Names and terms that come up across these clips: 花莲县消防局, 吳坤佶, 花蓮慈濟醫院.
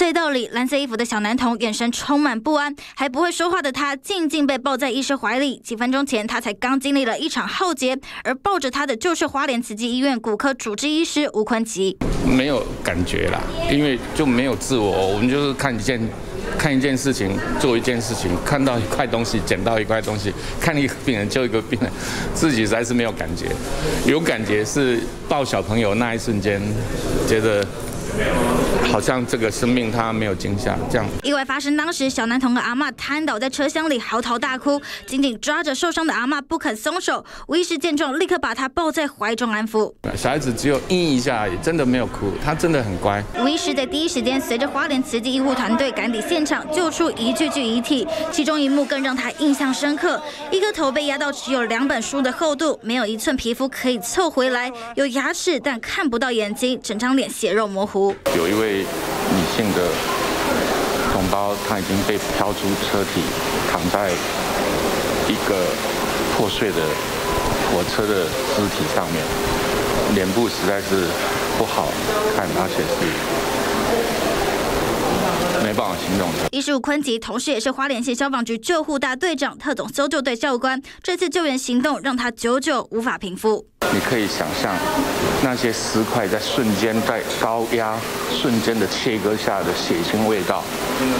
隧道里，蓝色衣服的小男童眼神充满不安，还不会说话的他，静静被抱在医师怀里。几分钟前，他才刚经历了一场浩劫，而抱着他的就是花莲慈济医院骨科主治医师吴坤吉。没有感觉啦，因为就没有自我，我们就是看一件事情，做一件事情，看到一块东西，捡到一块东西，看一个病人救一个病人，自己实在是没有感觉。有感觉是抱小朋友那一瞬间，觉得。 好像这个生命他没有惊吓，这样。意外发生当时，小男童和阿嬷瘫倒在车厢里，嚎啕大哭，紧紧抓着受伤的阿嬷不肯松手。吴医师见状，立刻把他抱在怀中安抚。小孩子只有咦一下而已，真的没有哭，他真的很乖。吴医师在第一时间随着花莲慈济医护团队赶抵现场，救出一具具遗体，其中一幕更让他印象深刻：一个头被压到只有2本书的厚度，没有1寸皮肤可以凑回来，有牙齿但看不到眼睛，整张脸血肉模糊。 有一位女性的同胞，她已经被飘出车体，躺在一个破碎的火车的尸体上面，脸部实在是不好看，而且是没办法形容的。医师坤吉，同时也是花莲县消防局救护大队长、特种搜救队教官，这次救援行动让他久久无法平复。 你可以想象，那些尸块在瞬间在高压瞬间的切割下的血腥味道，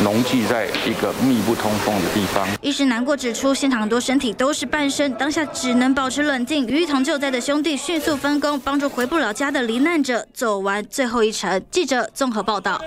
浓聚在一个密不通风的地方。医师难过指出，现场很多身体都是半身，当下只能保持冷静，与一同救灾的兄弟迅速分工，帮助回不了家的罹难者走完最后一程。记者综合报道。